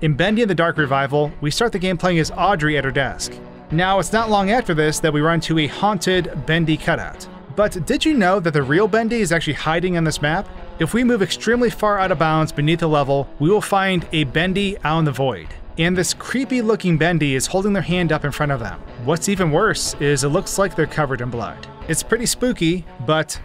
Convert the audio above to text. In Bendy and the Dark Revival, we start the game playing as Audrey at her desk. Now, it's not long after this that we run to a haunted Bendy cutout. But did you know that the real Bendy is actually hiding on this map? If we move extremely far out of bounds beneath the level, we will find a Bendy out in the void. And this creepy looking Bendy is holding their hand up in front of them. What's even worse is it looks like they're covered in blood. It's pretty spooky, but